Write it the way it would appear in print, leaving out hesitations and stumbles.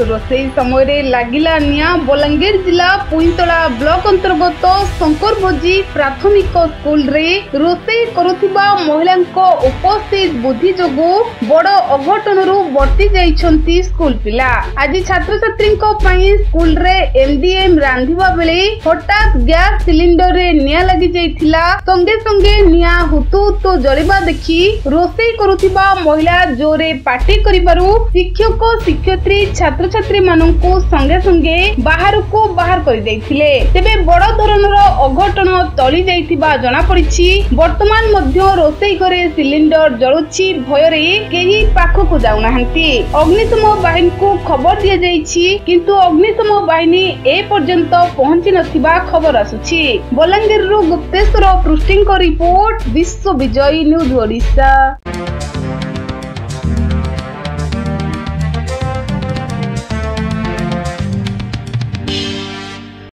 रोसई समय लागिला निया बलांगीर जिला पुईतला ब्लॉक अंतर्गत शंकर भोजी प्राथमिक स्कूल रे रोसई करुथिबा महिला उपस्थित बुद्धि जोगु बड़ अघटन रु बर्ती जाइछंती स्कूल पिला। आज छात्र छात्री स्कूल रे एमडीएम रांधिबा बेले हठात गैस सिलिंडर रे निया लगी जाइथिला। संगे संगे निया हुतु हुतु जलिबा देखि रोसई करुथिबा महिला जोरे पार्टी करिबारु शिक्षक शिक्षयित्री छात्र छात्री मानंकु संगे संगे बाहर को बाहर कर देथिले। तेबे बड़ धरणर अघटन टली जाइथिबा जना पड़िछि। वर्तमान मध्य रोसई घरे सिलिंडर जळुछि, भय रे केही पाखो को जाउ नाहंती। अग्निशम वाहिनी को खबर दिया जाइछि, किंतु अग्निशम वाहिनी ए पर्यंत पहुंची नथिबा खबर आसुछि। बलांगीर रु गुप्तेश्वर पृष्टिंग रिपोर्ट, विश्वविजयी न्यूज ओडिसा।